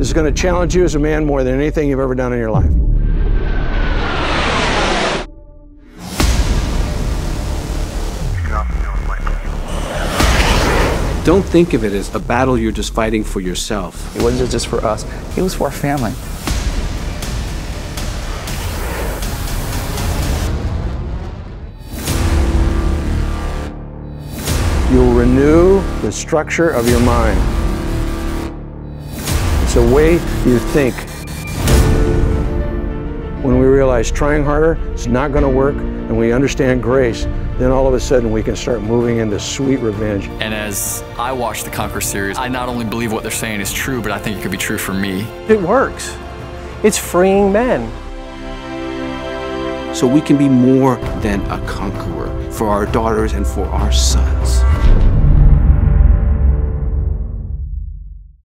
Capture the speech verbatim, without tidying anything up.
is going to challenge you as a man more than anything you've ever done in your life. Don't think of it as a battle you're just fighting for yourself. It wasn't just for us, it was for our family. You'll renew the structure of your mind. It's the way you think. When we realize trying harder is not going to work and we understand grace, then all of a sudden we can start moving into sweet revenge. And as I watch the Conquer series, I not only believe what they're saying is true, but I think it could be true for me. It works. It's freeing men. So we can be more than a conqueror for our daughters and for our sons.